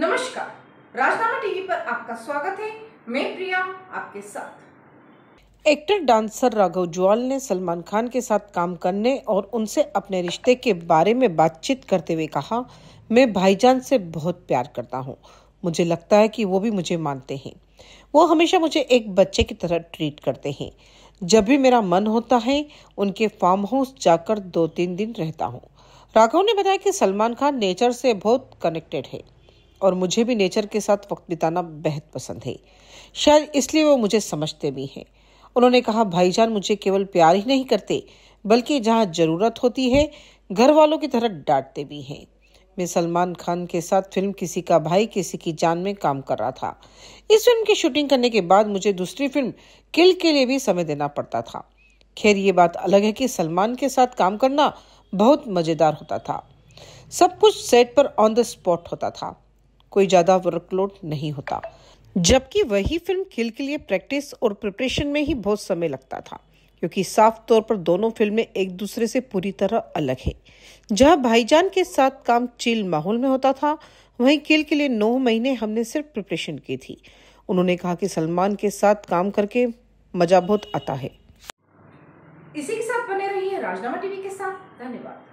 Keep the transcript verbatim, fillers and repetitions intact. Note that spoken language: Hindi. नमस्कार, राजनामा टीवी पर आपका स्वागत है। मैं प्रिया आपके साथ। एक्टर डांसर राघव जुआल ने सलमान खान के साथ काम करने और उनसे अपने रिश्ते के बारे में बातचीत करते हुए कहा, मैं भाईजान से बहुत प्यार करता हूं। मुझे लगता है कि वो भी मुझे मानते हैं। वो हमेशा मुझे एक बच्चे की तरह ट्रीट करते हैं। जब भी मेरा मन होता है उनके फार्म हाउस जाकर दो तीन दिन रहता हूँ। राघव ने बताया कि सलमान खान नेचर से बहुत कनेक्टेड है और मुझे भी नेचर के साथ वक्त बिताना बेहद पसंद है। शायद इसलिए वो मुझे समझते भी हैं। उन्होंने कहा, भाईजान मुझे केवल प्यार ही नहीं करते बल्कि जहाँ जरूरत होती है घर वालों की तरह डांटते भी हैं। मैं सलमान खान के साथ फिल्म किसी का भाई किसी की जान में काम कर रहा था। इस फिल्म की शूटिंग करने के बाद मुझे दूसरी फिल्म किल के लिए भी समय देना पड़ता था। खैर, ये बात अलग है कि सलमान के साथ काम करना बहुत मज़ेदार होता था। सब कुछ सेट पर ऑन द स्पॉट होता था, कोई ज़्यादा वर्कलोड नहीं होता, जबकि वही फिल्म किल के लिए प्रैक्टिस और प्रिपरेशन में ही बहुत समय लगता था, क्योंकि साफ तौर पर दोनों फिल्में एक दूसरे से पूरी तरह अलग है। जहां भाईजान के साथ काम चिल माहौल में होता था, वहीं किल के लिए नौ महीने हमने सिर्फ प्रिपरेशन की थी। उन्होंने कहा कि सलमान के साथ काम करके मजा बहुत आता है। इसी के साथ बने रहिए राजनामा टीवी के साथ। धन्यवाद।